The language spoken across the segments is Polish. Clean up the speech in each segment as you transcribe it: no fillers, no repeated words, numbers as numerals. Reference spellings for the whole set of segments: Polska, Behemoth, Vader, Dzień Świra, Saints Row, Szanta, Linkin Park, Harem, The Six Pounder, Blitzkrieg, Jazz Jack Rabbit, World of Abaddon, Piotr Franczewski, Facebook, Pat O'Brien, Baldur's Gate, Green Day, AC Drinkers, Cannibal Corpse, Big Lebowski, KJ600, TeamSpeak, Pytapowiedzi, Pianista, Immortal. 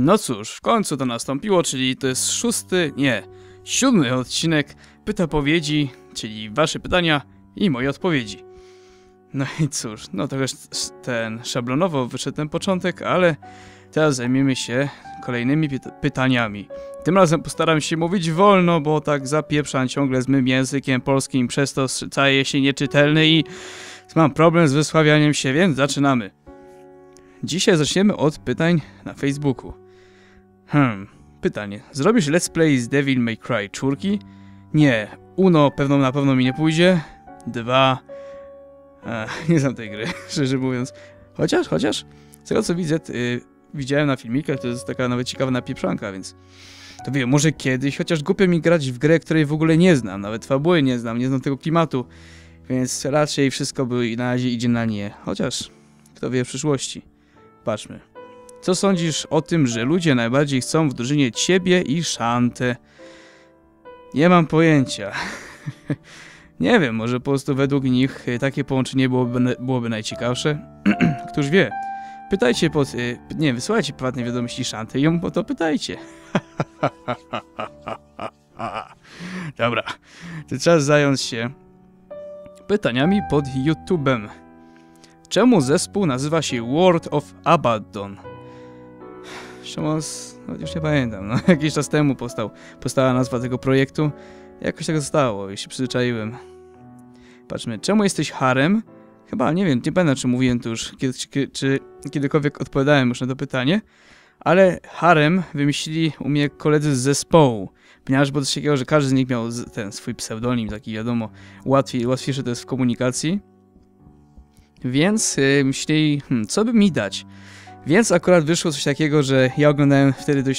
No cóż, w końcu to nastąpiło, czyli to jest siódmy odcinek Pytapowiedzi, czyli wasze pytania i moje odpowiedzi. No i cóż, no to już ten szablonowo wyszedł ten początek, ale teraz zajmiemy się kolejnymi pytaniami. Tym razem postaram się mówić wolno, bo tak zapieprzam ciągle z mym językiem polskim, przez to staję się nieczytelny i mam problem z wysławianiem się, więc zaczynamy. Dzisiaj zaczniemy od pytań na Facebooku. Pytanie. Zrobisz let's play z Devil May Cry 4? Nie. Uno na pewno mi nie pójdzie. 2. Nie znam tej gry, szczerze mówiąc. Chociaż z tego co widzę, widziałem na filmikach, to jest taka nawet ciekawa napieprzanka, więc to wiem, może kiedyś, chociaż głupio mi grać w grę, której w ogóle nie znam, nawet fabuły nie znam tego klimatu, więc raczej wszystko na razie idzie na nie, chociaż kto wie w przyszłości. Patrzmy. Co sądzisz o tym, że ludzie najbardziej chcą w drużynie ciebie i Szantę? Nie mam pojęcia. Nie wiem, może po prostu według nich takie połączenie byłoby najciekawsze. Któż wie? Pytajcie wysyłajcie prywatne wiadomości Szanty i ją po to pytajcie. Dobra, to czas zająć się pytaniami pod YouTube'em. Czemu zespół nazywa się World of Abaddon? No już nie pamiętam, jakiś czas temu powstała nazwa tego projektu. Jakoś tak zostało i się przyzwyczaiłem. Patrzmy, czemu jesteś harem? Chyba, nie wiem, nie będę czy mówiłem to już, czy kiedykolwiek odpowiadałem już na to pytanie, ale harem wymyślili u mnie koledzy z zespołu, ponieważ było coś takiego, że każdy z nich miał ten swój pseudonim, taki wiadomo, łatwiejsze to jest w komunikacji. Więc myśleli, co by mi dać? Więc akurat wyszło coś takiego, że ja oglądałem wtedy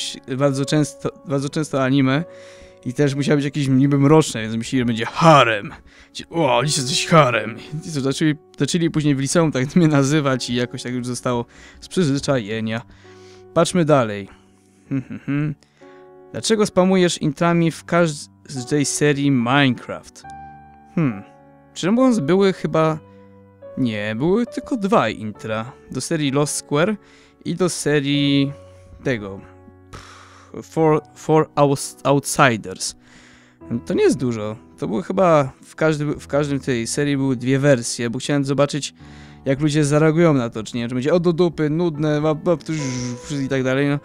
bardzo często anime i też musiało być jakieś niby mroczne, więc myśleli, że będzie harem. O, dzisiaj coś harem. I to zaczęli później w liceum tak mnie nazywać i jakoś tak już zostało z przyzwyczajenia. Patrzmy dalej. Dlaczego spamujesz intrami w każdej serii Minecraft? Były tylko 2 intra. Do serii Lost Square i do serii tego... For Outsiders. To nie jest dużo. To było chyba... W każdym tej serii były 2 wersje, bo chciałem zobaczyć, jak ludzie zareagują na to, czy nie. Czy będzie o do dupy, nudne, i tak dalej, no.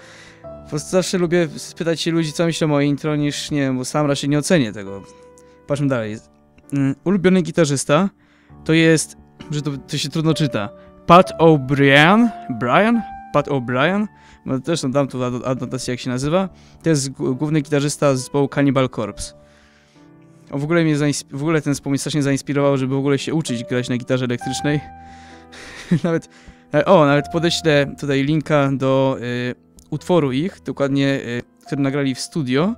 Po prostu zawsze lubię spytać się ludzi, co myślą o intro, niż nie wiem, bo sam raczej nie ocenię tego. Patrzmy dalej. Ulubiony gitarzysta to jest... że to się trudno czyta. Pat O'Brien, no też dam tu adnotację jak się nazywa, to jest główny gitarzysta z zespołu Cannibal Corpse. W ogóle ten zespół mnie strasznie zainspirował, żeby w ogóle się uczyć grać na gitarze elektrycznej. nawet podeślę tutaj linka do utworu ich, dokładnie, który nagrali w studio,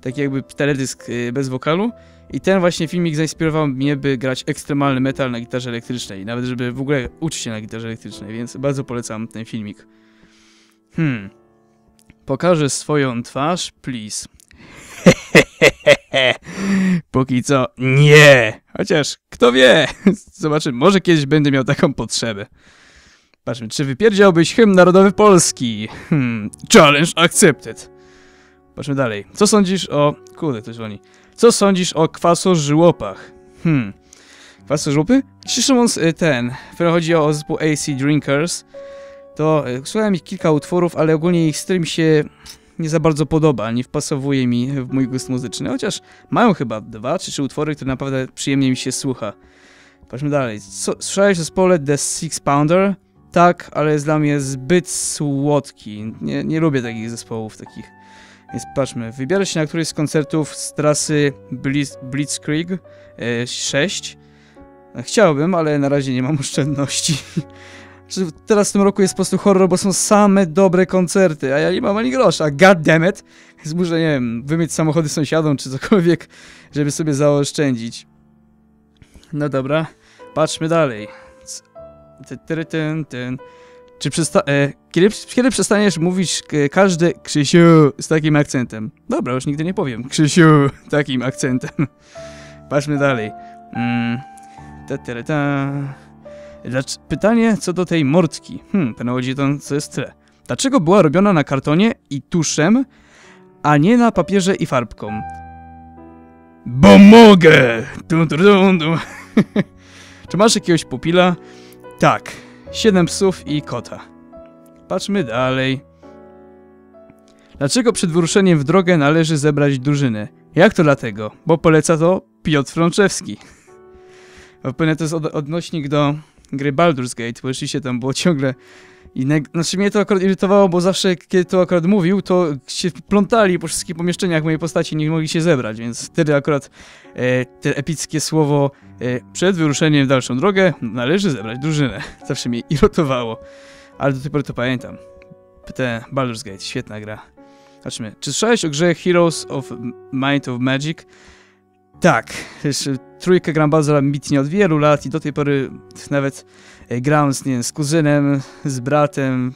taki jakby teledysk bez wokalu. I ten właśnie filmik zainspirował mnie, by grać ekstremalny metal na gitarze elektrycznej. Nawet żeby w ogóle uczyć się na gitarze elektrycznej, więc bardzo polecam ten filmik. Pokażę swoją twarz, please. Póki co nie. Chociaż, kto wie. Zobaczymy, może kiedyś będę miał taką potrzebę. Patrzmy, czy wypierdziałbyś hymn narodowy Polski? Challenge accepted. Patrzmy dalej. Co sądzisz o... Kurde, to dzwoni. Co sądzisz o kwasożłopach? Kwasożłopy? Cisza ten, który chodzi o zespół AC Drinkers, to słuchałem ich kilka utworów, ale ogólnie ich styl mi się nie za bardzo podoba, nie wpasowuje mi w mój gust muzyczny, chociaż mają chyba 2 czy 3 utwory, które naprawdę przyjemnie mi się słucha. Patrzmy dalej. Słyszałeś o zespole The Six Pounder? Tak, ale jest dla mnie zbyt słodki. Nie lubię takich zespołów takich. Więc patrzmy, wybierasz się na któryś z koncertów z trasy Blitzkrieg 6. Chciałbym, ale na razie nie mam oszczędności. Teraz w tym roku jest po prostu horror, bo są same dobre koncerty, a ja nie mam ani grosza, goddammit. Więc muszę, nie wiem, wymyć samochody sąsiadom czy cokolwiek, żeby sobie zaoszczędzić. No dobra, patrzmy dalej. Kiedy przestaniesz mówić każdy Krzysiu z takim akcentem? Dobra, już nigdy nie powiem Krzysiu takim akcentem. Patrzmy dalej. Pytanie co do tej mordki. Pan Łodzi, to co jest tle. Dlaczego była robiona na kartonie i tuszem, a nie na papierze i farbką? Bo mogę! Czy masz jakiegoś pupila? Tak. 7 psów i kota. Patrzmy dalej. Dlaczego przed wyruszeniem w drogę należy zebrać drużynę? Jak to dlatego? Bo poleca to Piotr Franczewski. Pewnie to jest odnośnik do gry Baldur's Gate, bo rzeczywiście tam było ciągle innego... Znaczy mnie to akurat irytowało, bo zawsze kiedy to akurat mówił, to się plątali po wszystkich pomieszczeniach mojej postaci, nie mogli się zebrać, więc wtedy akurat te epickie słowo przed wyruszeniem w dalszą drogę należy zebrać drużynę. Zawsze mnie irytowało, ale do tej pory to pamiętam. Baldur's Gate, świetna gra. Zobaczmy, czy słyszałeś o grze Heroes of Might and Magic? Tak, trójkę gram bardzo mitnie od wielu lat i do tej pory nawet gram z, nie wiem, z kuzynem, z bratem,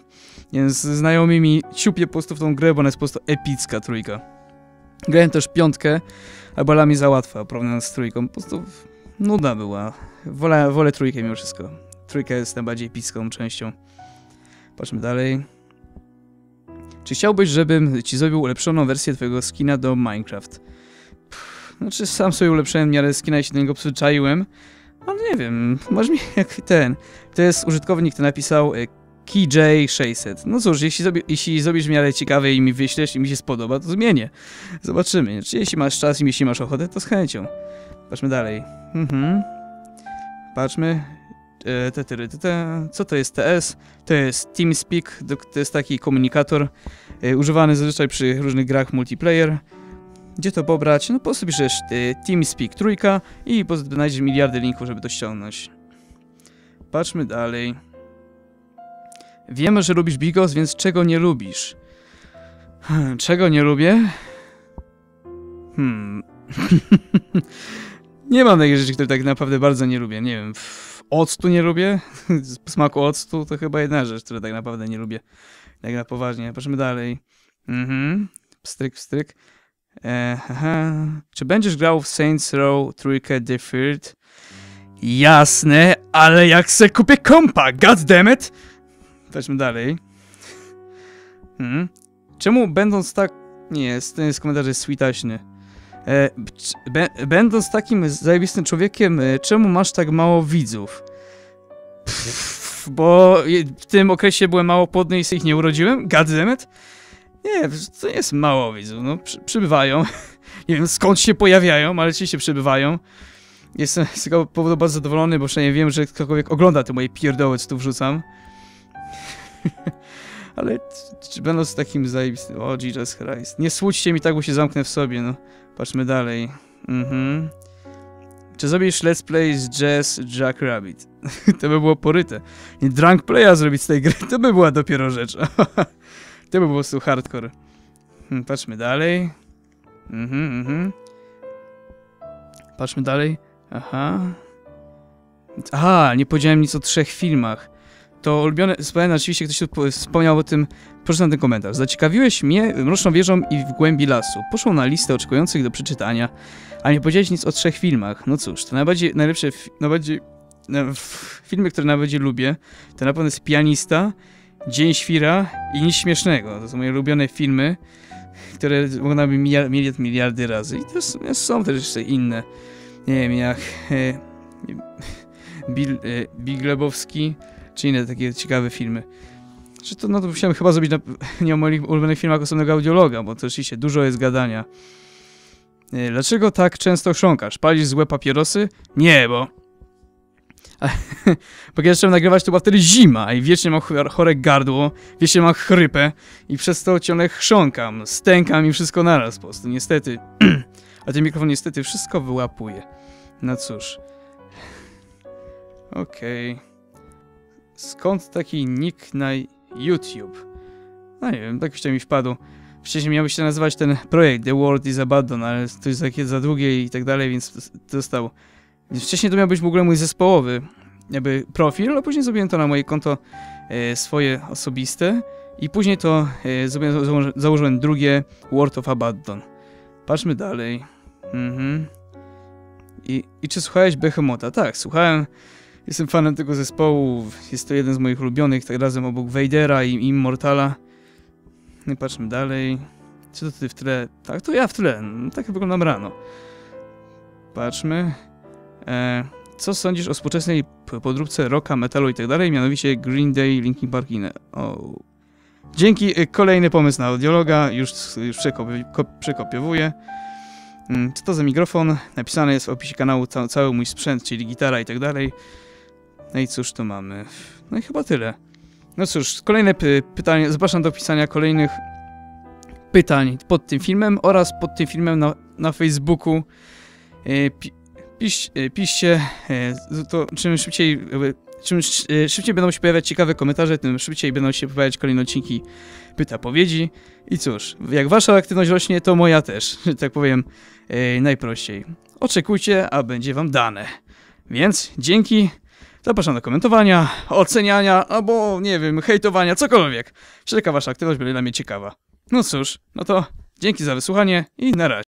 nie wiem, z znajomymi. Ciupię po prostu w tą grę, bo ona jest po prostu epicka trójka. Grałem też piątkę, ale była mi za łatwa, porównana z trójką. Po prostu nudna była. Wolę trójkę mimo wszystko. Trójka jest najbardziej epicką częścią. Patrzmy dalej. Czy chciałbyś, żebym ci zrobił ulepszoną wersję twojego skina do Minecraft? Znaczy sam sobie ulepszyłem miarę skina i się do niego przyzwyczaiłem. Ale nie wiem, może mi jak ten. To jest użytkownik, który napisał KJ600. No cóż, jeśli zrobisz w miarę ciekawe i mi wyślesz i mi się spodoba, to zmienię. Zobaczymy. Znaczy, jeśli masz czas i jeśli masz ochotę, to z chęcią. Patrzmy dalej. Patrzmy. Co to jest TS? To jest TeamSpeak, to jest taki komunikator używany zazwyczaj przy różnych grach multiplayer. Gdzie to pobrać? No po prostu piszesz TeamSpeak trójka i znajdziesz miliardy linków, żeby to ściągnąć. Patrzmy dalej. Wiemy, że lubisz Bigos, więc czego nie lubisz? Czego nie lubię? Nie mam takich rzeczy, które tak naprawdę bardzo nie lubię. Nie wiem, octu nie lubię. Smaku octu to chyba jedna rzecz, której tak naprawdę nie lubię. Tak na poważnie. Patrzmy dalej. Pstryk, pstryk. Czy będziesz grał w Saints Row trójkę Deferred? Jasne, ale jak se kupię kompa, goddammit! Patrzmy dalej. Czemu będąc tak... Nie, ten jest komentarz jest switaśny. Będąc takim zajebistym człowiekiem, czemu masz tak mało widzów? Bo w tym okresie byłem małopłodny i sobie ich nie urodziłem? Goddammit? Nie, to nie jest mało widzów, no przybywają. Nie wiem skąd się pojawiają, ale oczywiście przybywają. Jestem z tego powodu bardzo zadowolony, bo przynajmniej wiem, że ktokolwiek ogląda te moje pierdoły, co tu wrzucam. Ale czy będąc takim zajebistym... O, Jesus Christ. Nie słuchajcie mi tak, bo się zamknę w sobie, no. Patrzmy dalej. Czy zrobisz let's play z Jazz Jack Rabbit? To by było poryte. I drunk playa zrobić z tej gry, to by była dopiero rzecz. To by było po prostu hardcore. Patrzmy dalej. Patrzmy dalej. Nie powiedziałem nic o 3 filmach. To ulubione... Wspomniałem, oczywiście ktoś tu wspomniał o tym... Proszę na ten komentarz. Zaciekawiłeś mnie Mroczną Wieżą i W Głębi Lasu. Poszło na listę oczekujących do przeczytania, a nie powiedziałeś nic o 3 filmach. No cóż, to filmy, które najbardziej lubię, to na pewno jest Pianista, Dzień Świra i Nic Śmiesznego. To są moje ulubione filmy, które oglądałem miliardy razy. I też są też jeszcze inne. Nie wiem, jak... Big Lebowski, czy inne takie ciekawe filmy. Czy to, no to musiałem chyba zrobić nie o moich ulubionych filmach osobnego audiologa, bo to rzeczywiście dużo jest gadania. Dlaczego tak często chrząkasz? Palisz złe papierosy? Nie, bo... Bo kiedy zacząłem nagrywać, to była wtedy zima i wiecznie mam chore gardło, wiecznie mam chrypę i przez to ciągle chrząkam, stękam i wszystko naraz po prostu, niestety. A ten mikrofon niestety wszystko wyłapuje. No cóż. Skąd taki nick na YouTube? No nie wiem, tak już mi wpadło. Wcześniej miałby się nazywać ten projekt The World of Abaddon, ale to jest takie za długie i tak dalej, więc został. Wcześniej to miał być w ogóle mój zespołowy jakby profil, a później zrobiłem to na moje konto swoje osobiste i później to założyłem drugie World of Abaddon. Patrzmy dalej. I czy słuchałeś Behemota? Tak, słuchałem. Jestem fanem tego zespołu, jest to jeden z moich ulubionych, tak razem obok Vadera i Immortala. No patrzmy dalej. Czy to ty w tle? Tak, to ja w tle. No, tak wyglądam rano. Patrzmy. Co sądzisz o współczesnej podróbce rocka, metalu i tak dalej, mianowicie Green Day, Linkin Park i inne? Oh. Dzięki, kolejny pomysł na audiologa, już przekopiowuję. Co to za mikrofon? Napisane jest w opisie kanału cały mój sprzęt, czyli gitara i tak dalej. No i cóż tu mamy? No i chyba tyle. No cóż, kolejne pytanie, zapraszam do pisania kolejnych pytań pod tym filmem oraz pod tym filmem na Facebooku. Piszcie, to czym szybciej będą się pojawiać ciekawe komentarze, tym szybciej będą się pojawiać kolejne odcinki Pytapowiedzi. I cóż, jak wasza aktywność rośnie, to moja też, że tak powiem najprościej. Oczekujcie, a będzie wam dane. Więc dzięki, zapraszam do komentowania, oceniania, albo nie wiem, hejtowania, cokolwiek. Wszelka wasza aktywność będzie dla mnie ciekawa. No cóż, no to dzięki za wysłuchanie i na razie.